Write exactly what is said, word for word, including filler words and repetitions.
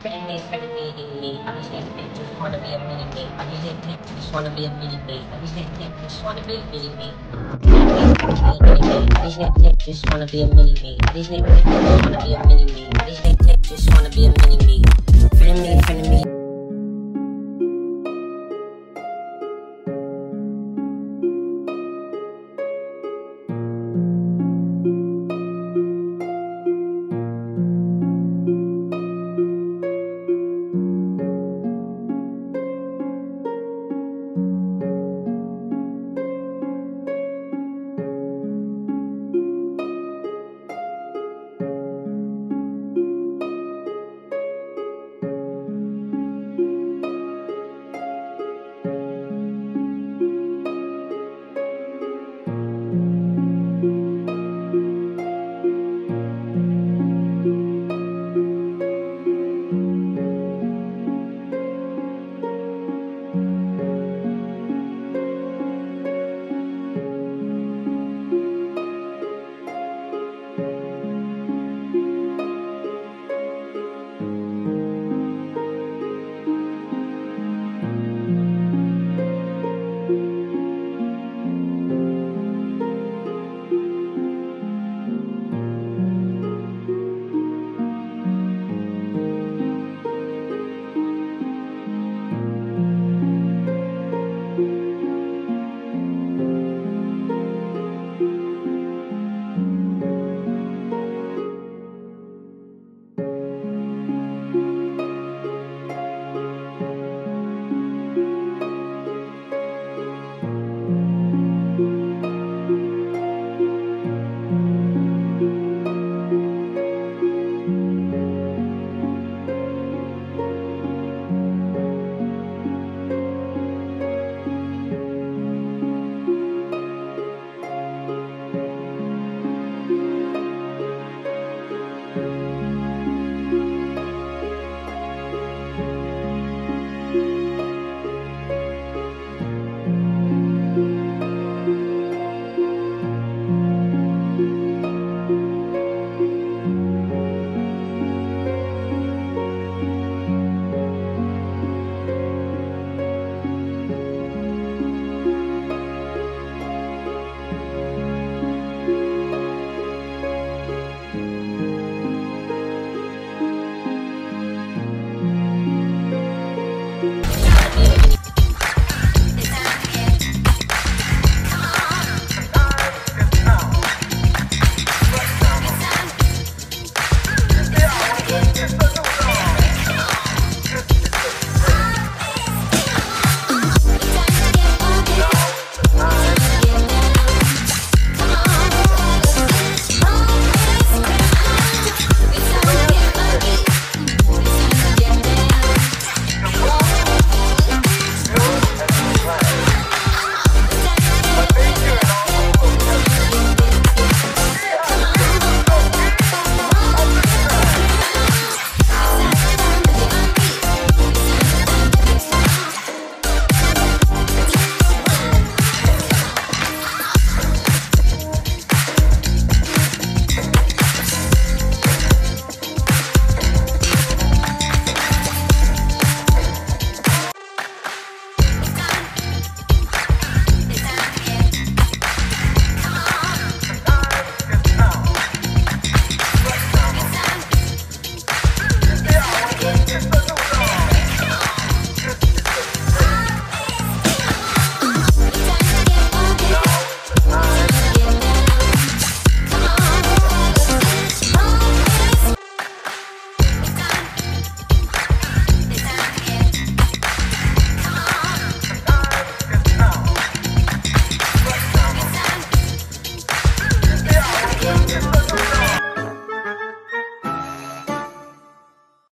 friend is friend meeting me. I just just want to be a meeting me. I just just want to be a meeting me. I just just want to be a meeting me. I just just want to be a meeting me. I just just want to be a meeting me. I just just want to be a meeting me. Friend me, friend me. I